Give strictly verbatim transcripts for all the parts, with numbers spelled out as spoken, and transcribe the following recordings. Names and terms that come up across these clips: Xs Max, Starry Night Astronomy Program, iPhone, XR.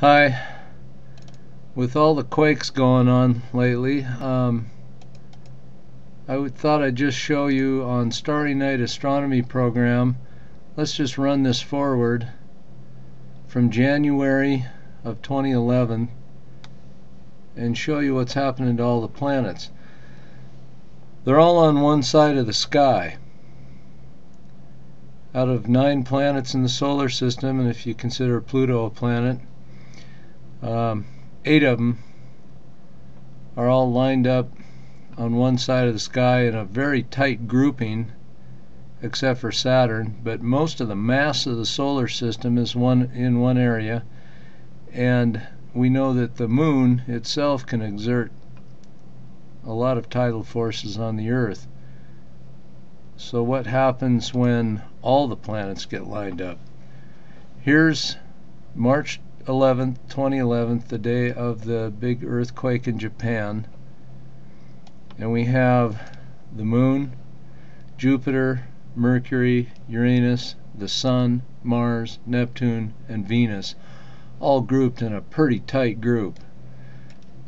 Hi. With all the quakes going on lately, um, I would, thought I'd just show you on Starry Night Astronomy Program. Let's just run this forward from January of twenty eleven and show you what's happening to all the planets. They're all on one side of the sky. Out of nine planets in the solar system, and if you consider Pluto a planet, Um, eight of them are all lined up on one side of the sky in a very tight grouping, except for Saturn, but most of the mass of the solar system is one in one area, and we know that the moon itself can exert a lot of tidal forces on the Earth. So what happens when all the planets get lined up? Here's March eleventh, twenty eleven, the day of the big earthquake in Japan, and we have the moon, Jupiter, Mercury, Uranus, the Sun, Mars, Neptune, and Venus, all grouped in a pretty tight group.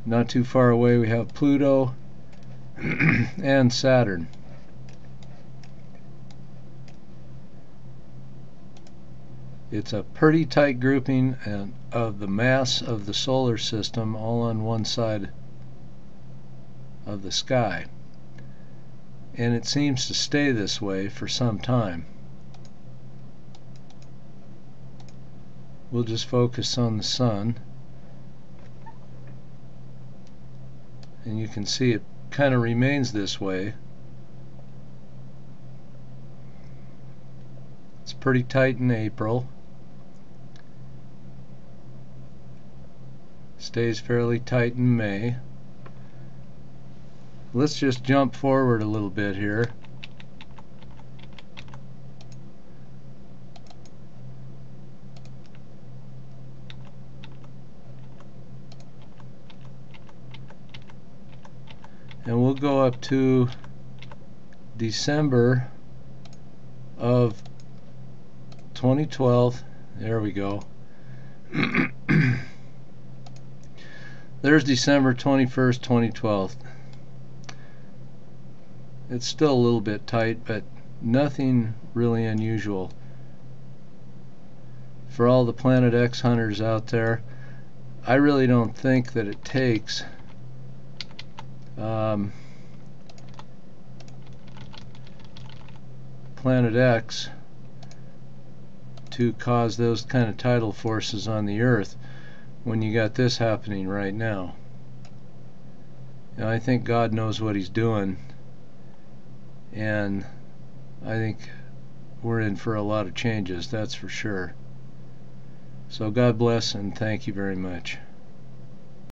Not too far away we have Pluto and Saturn. It's a pretty tight grouping and of the mass of the solar system, all on one side of the sky, and it seems to stay this way for some time. We'll just focus on the Sun, and you can see it kind of remains this way. It's pretty tight in April. Stays fairly tight in May. Let's just jump forward a little bit here. And we'll go up to December of twenty twelve. There we go. There's December twenty-first, twenty twelve. It's still a little bit tight, but nothing really unusual. For all the Planet X hunters out there, I really don't think that it takes um, Planet X to cause those kind of tidal forces on the Earth when you got this happening right now. Now, I think God knows what he's doing, and I think we're in for a lot of changes, that's for sure. So God bless and thank you very much.